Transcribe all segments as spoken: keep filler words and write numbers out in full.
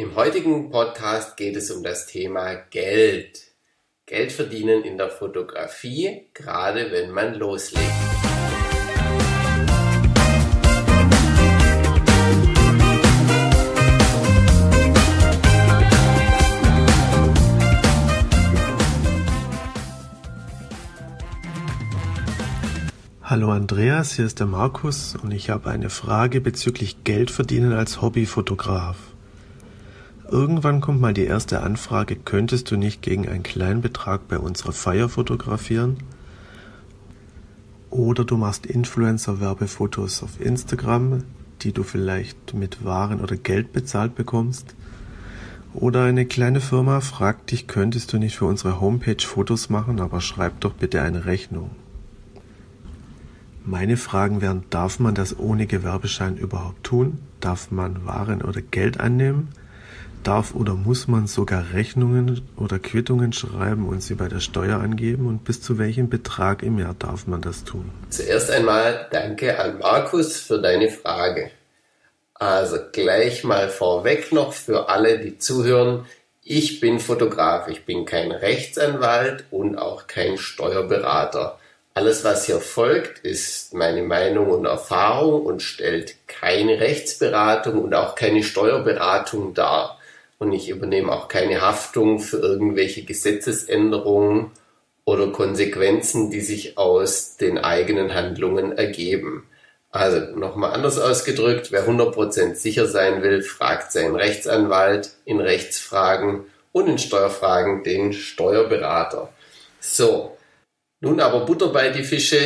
Im heutigen Podcast geht es um das Thema Geld. Geld verdienen in der Fotografie, gerade wenn man loslegt. Hallo Andreas, hier ist der Markus und ich habe eine Frage bezüglich Geld verdienen als Hobbyfotograf. Irgendwann kommt mal die erste Anfrage, könntest du nicht gegen einen kleinen Betrag bei unserer Feier fotografieren? Oder du machst Influencer-Werbefotos auf Instagram, die du vielleicht mit Waren oder Geld bezahlt bekommst? Oder eine kleine Firma fragt dich, könntest du nicht für unsere Homepage Fotos machen, aber schreib doch bitte eine Rechnung. Meine Fragen wären, darf man das ohne Gewerbeschein überhaupt tun? Darf man Waren oder Geld annehmen? Darf oder muss man sogar Rechnungen oder Quittungen schreiben und sie bei der Steuer angeben? Und bis zu welchem Betrag im Jahr darf man das tun? Zuerst einmal danke an Markus für deine Frage. Also gleich mal vorweg noch für alle, die zuhören. Ich bin Fotograf, ich bin kein Rechtsanwalt und auch kein Steuerberater. Alles, was hier folgt, ist meine Meinung und Erfahrung und stellt keine Rechtsberatung und auch keine Steuerberatung dar. Und ich übernehme auch keine Haftung für irgendwelche Gesetzesänderungen oder Konsequenzen, die sich aus den eigenen Handlungen ergeben. Also nochmal anders ausgedrückt, wer hundert Prozent sicher sein will, fragt seinen Rechtsanwalt in Rechtsfragen und in Steuerfragen den Steuerberater. So, nun aber Butter bei die Fische.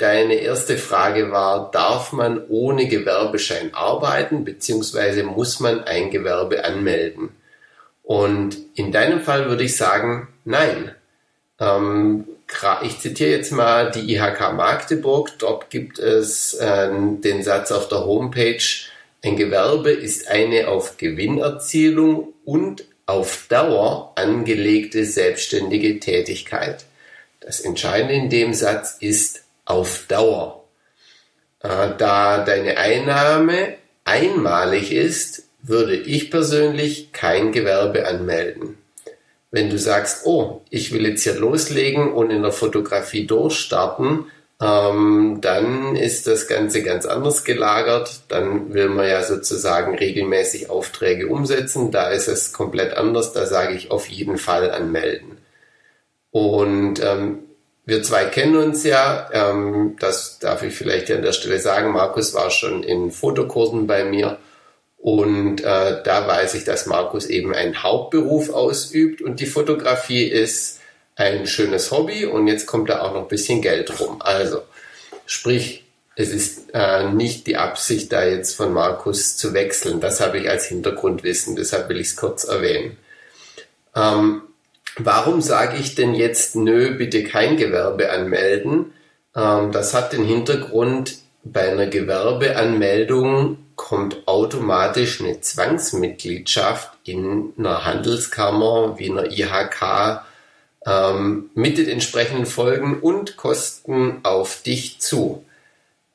Deine erste Frage war, darf man ohne Gewerbeschein arbeiten, beziehungsweise muss man ein Gewerbe anmelden? Und in deinem Fall würde ich sagen, nein. Ähm, ich zitiere jetzt mal die I H K Magdeburg. Dort gibt es äh, den Satz auf der Homepage, ein Gewerbe ist eine auf Gewinnerzielung und auf Dauer angelegte selbstständige Tätigkeit. Das Entscheidende in dem Satz ist, auf Dauer. Da deine Einnahme einmalig ist, würde ich persönlich kein Gewerbe anmelden. Wenn du sagst, oh, ich will jetzt hier loslegen und in der Fotografie durchstarten, ähm, dann ist das Ganze ganz anders gelagert. Dann will man ja sozusagen regelmäßig Aufträge umsetzen. Da ist es komplett anders. Da sage ich auf jeden Fall anmelden. Und ähm, wir zwei kennen uns ja, ähm, das darf ich vielleicht an der Stelle sagen, Markus war schon in Fotokursen bei mir und äh, da weiß ich, dass Markus eben einen Hauptberuf ausübt und die Fotografie ist ein schönes Hobby und jetzt kommt da auch noch ein bisschen Geld rum. Also, sprich, es ist äh, nicht die Absicht, da jetzt von Markus zu wechseln. Das habe ich als Hintergrundwissen, deshalb will ich es kurz erwähnen. Ähm, Warum sage ich denn jetzt, nö, bitte kein Gewerbe anmelden? Ähm, das hat den Hintergrund, bei einer Gewerbeanmeldung kommt automatisch eine Zwangsmitgliedschaft in einer Handelskammer wie einer I H K ähm, mit den entsprechenden Folgen und Kosten auf dich zu.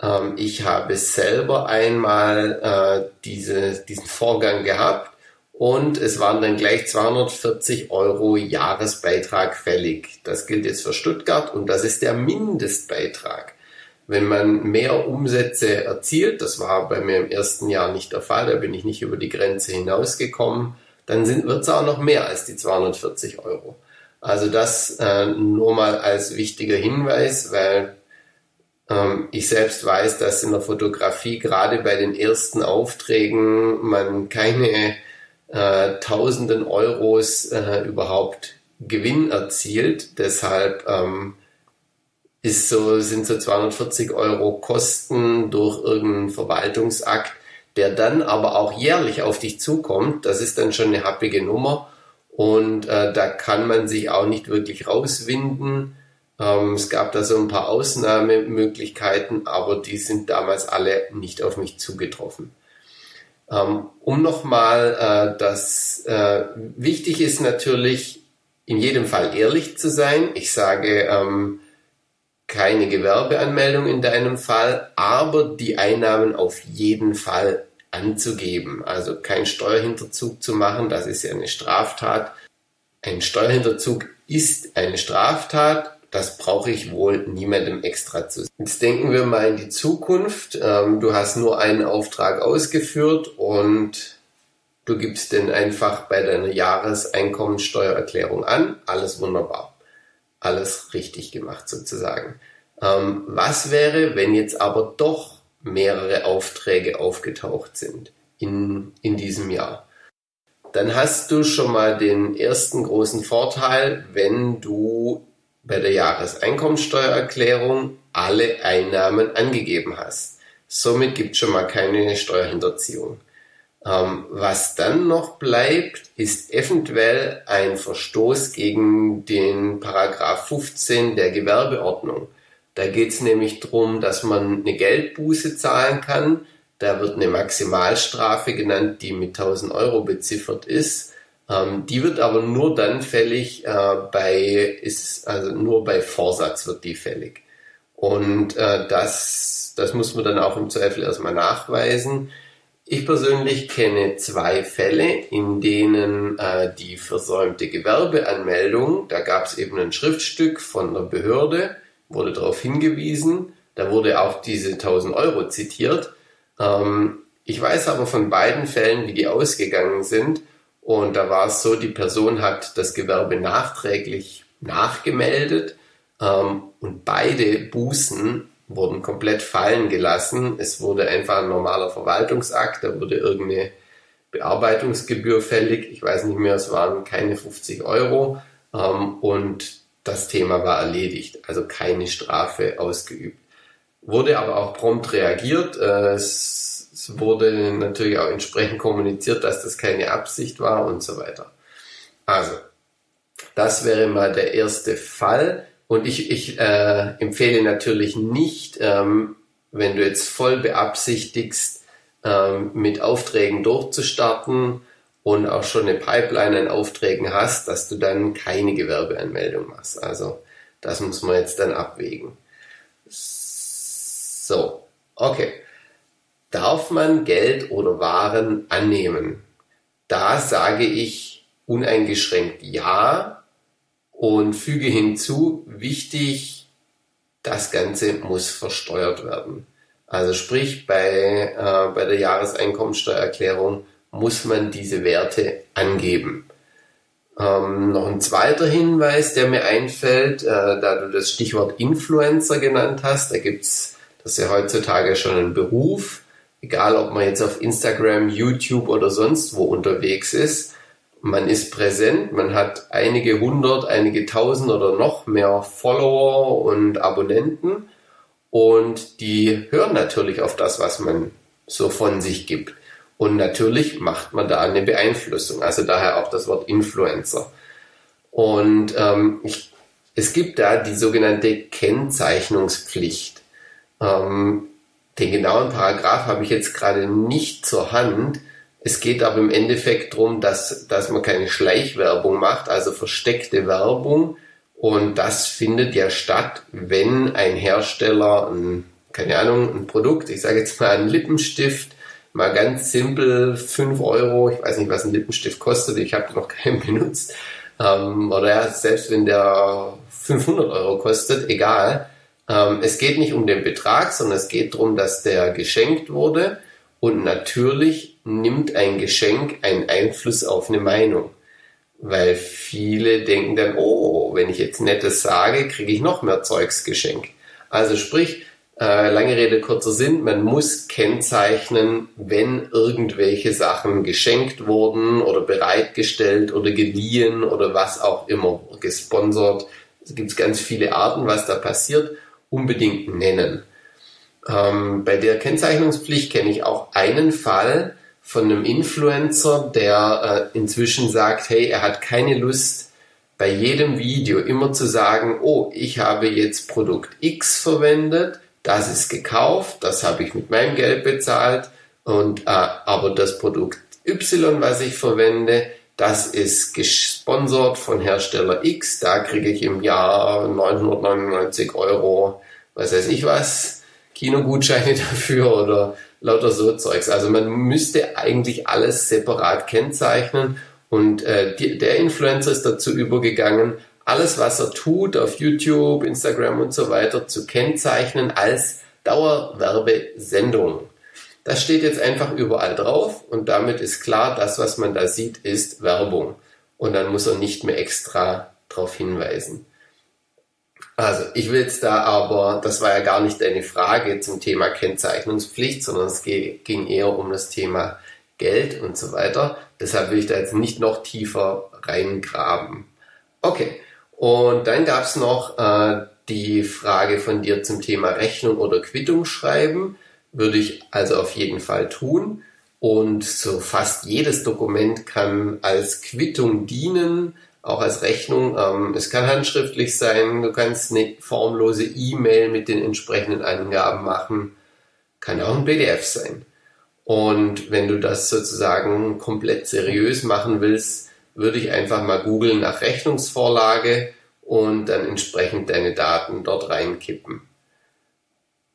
Ähm, ich habe selber einmal äh, diese, diesen Vorgang gehabt. Und es waren dann gleich zweihundertvierzig Euro Jahresbeitrag fällig. Das gilt jetzt für Stuttgart und das ist der Mindestbeitrag. Wenn man mehr Umsätze erzielt, das war bei mir im ersten Jahr nicht der Fall, da bin ich nicht über die Grenze hinausgekommen, dann wird es auch noch mehr als die zweihundertvierzig Euro. Also das äh, nur mal als wichtiger Hinweis, weil ich selbst weiß, dass in der Fotografie gerade bei den ersten Aufträgen man keine Äh, tausenden Euros äh, überhaupt Gewinn erzielt. Deshalb ähm, ist so, sind so zweihundertvierzig Euro Kosten durch irgendeinen Verwaltungsakt, der dann aber auch jährlich auf dich zukommt. Das ist dann schon eine happige Nummer und äh, da kann man sich auch nicht wirklich rauswinden. Ähm, es gab da so ein paar Ausnahmemöglichkeiten, aber die sind damals alle nicht auf mich zugetroffen. Um nochmal, äh, das äh, wichtig ist natürlich, in jedem Fall ehrlich zu sein. Ich sage, ähm, keine Gewerbeanmeldung in deinem Fall, aber die Einnahmen auf jeden Fall anzugeben. Also keinen Steuerhinterzug zu machen, das ist ja eine Straftat. Ein Steuerhinterzug ist eine Straftat, das brauche ich wohl niemandem extra zu sagen. Jetzt denken wir mal in die Zukunft. Du hast nur einen Auftrag ausgeführt und du gibst den einfach bei deiner Jahreseinkommensteuererklärung an. Alles wunderbar. Alles richtig gemacht sozusagen. Was wäre, wenn jetzt aber doch mehrere Aufträge aufgetaucht sind in, in diesem Jahr? Dann hast du schon mal den ersten großen Vorteil, wenn du bei der Jahreseinkommensteuererklärung alle Einnahmen angegeben hast. Somit gibt es schon mal keine Steuerhinterziehung. Ähm, was dann noch bleibt, ist eventuell ein Verstoß gegen den Paragraph fünfzehn der Gewerbeordnung. Da geht es nämlich darum, dass man eine Geldbuße zahlen kann. Da wird eine Maximalstrafe genannt, die mit tausend Euro beziffert ist. Ähm, die wird aber nur dann fällig, äh, bei, ist, also nur bei Vorsatz wird die fällig. Und äh, das, das muss man dann auch im Zweifel erstmal nachweisen. Ich persönlich kenne zwei Fälle, in denen äh, die versäumte Gewerbeanmeldung, da gab es eben ein Schriftstück von der Behörde, wurde darauf hingewiesen, da wurde auch diese tausend Euro zitiert. Ich weiß aber von beiden Fällen, wie die ausgegangen sind, und da war es so, die Person hat das Gewerbe nachträglich nachgemeldet und beide Bußen wurden komplett fallen gelassen. Es wurde einfach ein normaler Verwaltungsakt, da wurde irgendeine Bearbeitungsgebühr fällig, ich weiß nicht mehr, es waren keine fünfzig Euro, und das Thema war erledigt, also keine Strafe ausgeübt. Wurde aber auch prompt reagiert. Es wurde natürlich auch entsprechend kommuniziert, dass das keine Absicht war und so weiter. Also, das wäre mal der erste Fall. Und ich, ich äh, empfehle natürlich nicht, ähm, wenn du jetzt voll beabsichtigst, ähm, mit Aufträgen durchzustarten und auch schon eine Pipeline an Aufträgen hast, dass du dann keine Gewerbeanmeldung machst. Also, das muss man jetzt dann abwägen. So, okay. Darf man Geld oder Waren annehmen? Da sage ich uneingeschränkt ja und füge hinzu, wichtig, das Ganze muss versteuert werden. Also sprich, bei, äh, bei der Jahreseinkommensteuererklärung muss man diese Werte angeben. Ähm, noch ein zweiter Hinweis, der mir einfällt, äh, da du das Stichwort Influencer genannt hast, da gibt's, das ist ja heutzutage schon ein Beruf, egal ob man jetzt auf Instagram, YouTube oder sonst wo unterwegs ist, man ist präsent, man hat einige hundert, einige tausend oder noch mehr Follower und Abonnenten, und die hören natürlich auf das, was man so von sich gibt. Und natürlich macht man da eine Beeinflussung, also daher auch das Wort Influencer. Und ähm, ich, es gibt da die sogenannte Kennzeichnungspflicht. Ähm, den genauen Paragraph habe ich jetzt gerade nicht zur Hand. Es geht aber im Endeffekt darum, dass, dass man keine Schleichwerbung macht, also versteckte Werbung. Und das findet ja statt, wenn ein Hersteller, ein, keine Ahnung, ein Produkt, ich sage jetzt mal einen Lippenstift, mal ganz simpel, fünf Euro, ich weiß nicht, was ein Lippenstift kostet, ich habe noch keinen benutzt, ähm, oder ja, selbst wenn der fünfhundert Euro kostet, egal. Ähm, es geht nicht um den Betrag, sondern es geht darum, dass der geschenkt wurde, und natürlich nimmt ein Geschenk einen Einfluss auf eine Meinung, weil viele denken dann, oh, wenn ich jetzt Nettes sage, kriege ich noch mehr Zeugs geschenkt. Also sprich, lange Rede, kurzer Sinn, man muss kennzeichnen, wenn irgendwelche Sachen geschenkt wurden oder bereitgestellt oder geliehen oder was auch immer, gesponsert. Es gibt ganz viele Arten, was da passiert, unbedingt nennen. Ähm, bei der Kennzeichnungspflicht kenne ich auch einen Fall von einem Influencer, der äh, inzwischen sagt, hey, er hat keine Lust, bei jedem Video immer zu sagen, oh, ich habe jetzt Produkt X verwendet, das ist gekauft, das habe ich mit meinem Geld bezahlt, und äh, aber das Produkt Y, was ich verwende, das ist gesponsert von Hersteller X, da kriege ich im Jahr neunhundertneunundneunzig Euro, was weiß ich was, Kinogutscheine dafür oder lauter so Zeugs. Also man müsste eigentlich alles separat kennzeichnen und äh, die, der Influencer ist dazu übergegangen, alles, was er tut, auf YouTube, Instagram und so weiter, zu kennzeichnen als Dauerwerbesendung. Das steht jetzt einfach überall drauf und damit ist klar, das, was man da sieht, ist Werbung. Und dann muss er nicht mehr extra darauf hinweisen. Also, ich will jetzt da aber, das war ja gar nicht eine Frage zum Thema Kennzeichnungspflicht, sondern es ging eher um das Thema Geld und so weiter. Deshalb will ich da jetzt nicht noch tiefer reingraben. Okay, und dann gab es noch äh, die Frage von dir zum Thema Rechnung oder Quittung schreiben. Würde ich also auf jeden Fall tun. Und so fast jedes Dokument kann als Quittung dienen, auch als Rechnung. Ähm, es kann handschriftlich sein, du kannst eine formlose E-Mail mit den entsprechenden Angaben machen. Kann auch ein P D F sein. Und wenn du das sozusagen komplett seriös machen willst, würde ich einfach mal googeln nach Rechnungsvorlage und dann entsprechend deine Daten dort reinkippen.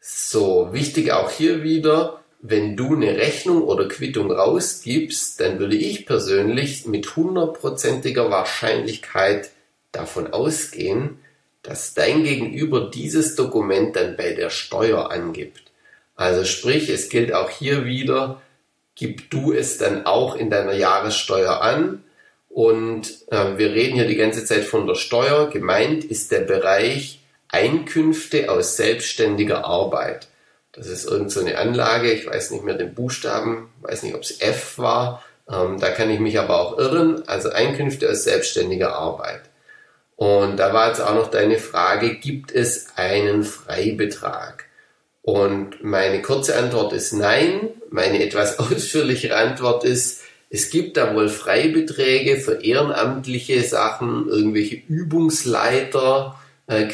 So, wichtig auch hier wieder, wenn du eine Rechnung oder Quittung rausgibst, dann würde ich persönlich mit hundertprozentiger Wahrscheinlichkeit davon ausgehen, dass dein Gegenüber dieses Dokument dann bei der Steuer angibt. Also sprich, es gilt auch hier wieder, gib du es dann auch in deiner Jahressteuer an. Und äh, wir reden hier die ganze Zeit von der Steuer. Gemeint ist der Bereich Einkünfte aus selbstständiger Arbeit. Das ist irgend so eine Anlage, ich weiß nicht mehr den Buchstaben, weiß nicht, ob es F war, ähm, da kann ich mich aber auch irren, also Einkünfte aus selbstständiger Arbeit. Und da war jetzt auch noch deine Frage, gibt es einen Freibetrag? Und meine kurze Antwort ist nein, meine etwas ausführlichere Antwort ist, es gibt da wohl Freibeträge für ehrenamtliche Sachen, irgendwelche Übungsleiter,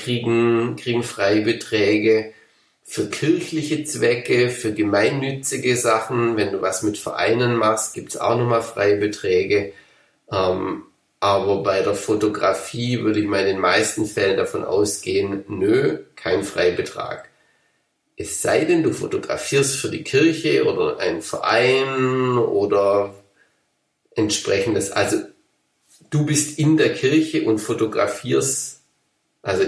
kriegen, kriegen Freibeträge für kirchliche Zwecke, für gemeinnützige Sachen. Wenn du was mit Vereinen machst, gibt es auch nochmal Freibeträge. Ähm, aber bei der Fotografie würde ich mal in den meisten Fällen davon ausgehen, nö, kein Freibetrag. Es sei denn, du fotografierst für die Kirche oder einen Verein oder entsprechendes. Also du bist in der Kirche und fotografierst. Also,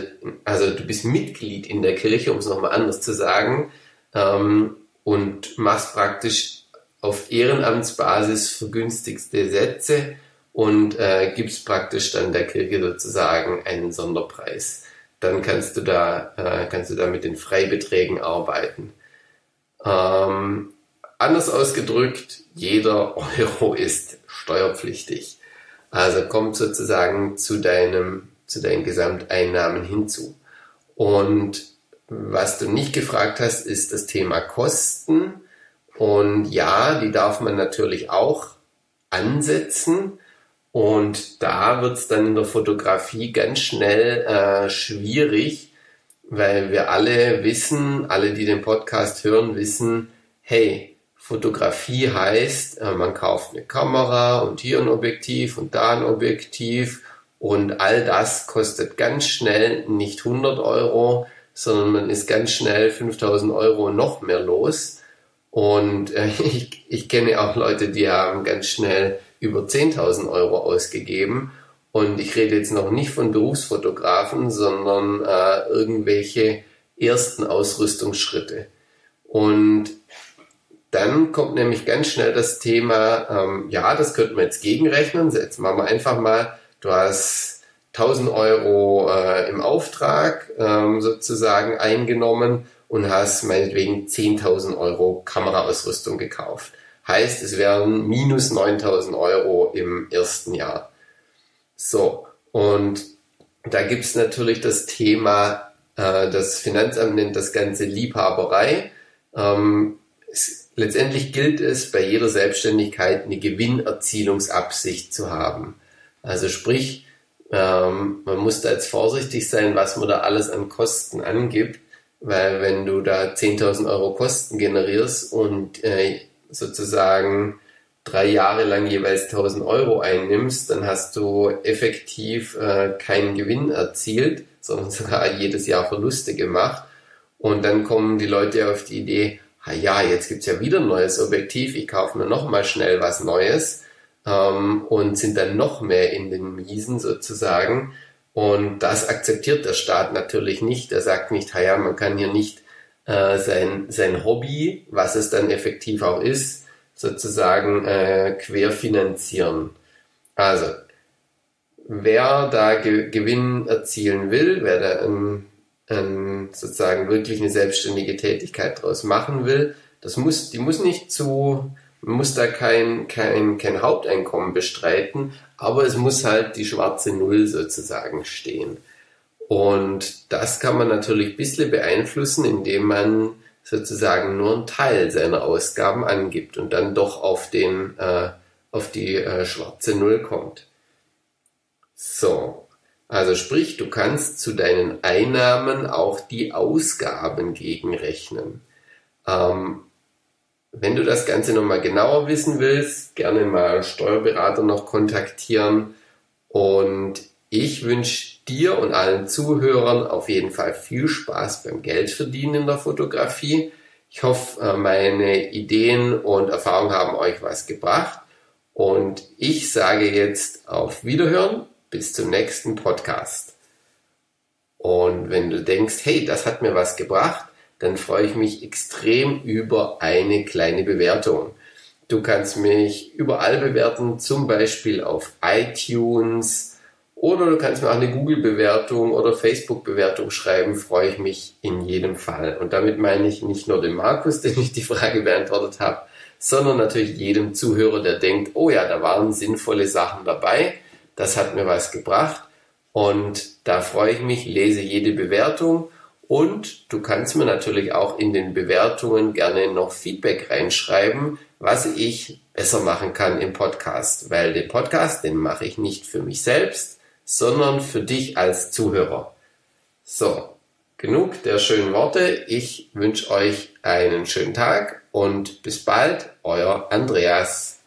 also du bist Mitglied in der Kirche, um es nochmal anders zu sagen, ähm, und machst praktisch auf Ehrenamtsbasis vergünstigste Sätze und äh, gibst praktisch dann der Kirche sozusagen einen Sonderpreis. Dann kannst du da, äh, kannst du da mit den Freibeträgen arbeiten. Ähm, anders ausgedrückt, jeder Euro ist steuerpflichtig. Also kommt sozusagen zu deinem zu deinen Gesamteinnahmen hinzu. Und was du nicht gefragt hast, ist das Thema Kosten. Und ja, die darf man natürlich auch ansetzen. Und da wird es dann in der Fotografie ganz schnell äh, schwierig, weil wir alle wissen, alle, die den Podcast hören, wissen, hey, Fotografie heißt, äh, man kauft eine Kamera und hier ein Objektiv und da ein Objektiv. Und all das kostet ganz schnell nicht hundert Euro, sondern man ist ganz schnell fünftausend Euro noch mehr los. Und äh, ich, ich kenne auch Leute, die haben ganz schnell über zehntausend Euro ausgegeben. Und ich rede jetzt noch nicht von Berufsfotografen, sondern äh, irgendwelche ersten Ausrüstungsschritte. Und dann kommt nämlich ganz schnell das Thema, ähm, ja, das könnten wir jetzt gegenrechnen. Jetzt machen wir einfach mal, du hast tausend Euro äh, im Auftrag ähm, sozusagen eingenommen und hast meinetwegen zehntausend Euro Kameraausrüstung gekauft. Heißt, es wären minus neuntausend Euro im ersten Jahr. So, und da gibt es natürlich das Thema, äh, das Finanzamt nennt das Ganze Liebhaberei. Ähm, es, letztendlich gilt es, bei jeder Selbstständigkeit eine Gewinnerzielungsabsicht zu haben. Also sprich, ähm, man muss da jetzt vorsichtig sein, was man da alles an Kosten angibt, weil wenn du da zehntausend Euro Kosten generierst und äh, sozusagen drei Jahre lang jeweils tausend Euro einnimmst, dann hast du effektiv äh, keinen Gewinn erzielt, sondern sogar jedes Jahr Verluste gemacht. Und dann kommen die Leute auf die Idee, ah ja, jetzt gibt es ja wieder ein neues Objektiv, ich kaufe mir nochmal schnell was Neues, ähm, und sind dann noch mehr in den Miesen sozusagen. Und das akzeptiert der Staat natürlich nicht. Er sagt nicht, ah ja, man kann hier nicht äh, sein, sein Hobby, was es dann effektiv auch ist, sozusagen äh, querfinanzieren. Also, wer da Ge- Gewinn erzielen will, wer da ähm, ähm, sozusagen wirklich eine selbstständige Tätigkeit draus machen will, das muss, die muss nicht zu, muss da kein, kein, kein Haupteinkommen bestreiten, aber es muss halt die schwarze Null sozusagen stehen. Und das kann man natürlich ein bisschen beeinflussen, indem man sozusagen nur einen Teil seiner Ausgaben angibt und dann doch auf den, äh, auf die äh, schwarze Null kommt. So, also sprich, du kannst zu deinen Einnahmen auch die Ausgaben gegenrechnen. Ähm, wenn du das Ganze nochmal genauer wissen willst, gerne mal Steuerberater noch kontaktieren. Und ich wünsche dir und allen Zuhörern auf jeden Fall viel Spaß beim Geldverdienen in der Fotografie. Ich hoffe, meine Ideen und Erfahrungen haben euch was gebracht. Und ich sage jetzt auf Wiederhören. Bis zum nächsten Podcast. Und wenn du denkst, hey, das hat mir was gebracht, dann freue ich mich extrem über eine kleine Bewertung. Du kannst mich überall bewerten, zum Beispiel auf iTunes, oder du kannst mir auch eine Google-Bewertung oder Facebook-Bewertung schreiben, freue ich mich in jedem Fall. Und damit meine ich nicht nur den Markus, den ich die Frage beantwortet habe, sondern natürlich jedem Zuhörer, der denkt, oh ja, da waren sinnvolle Sachen dabei. Das hat mir was gebracht und da freue ich mich, lese jede Bewertung, und du kannst mir natürlich auch in den Bewertungen gerne noch Feedback reinschreiben, was ich besser machen kann im Podcast, weil den Podcast, den mache ich nicht für mich selbst, sondern für dich als Zuhörer. So, genug der schönen Worte, ich wünsche euch einen schönen Tag und bis bald, euer Andreas.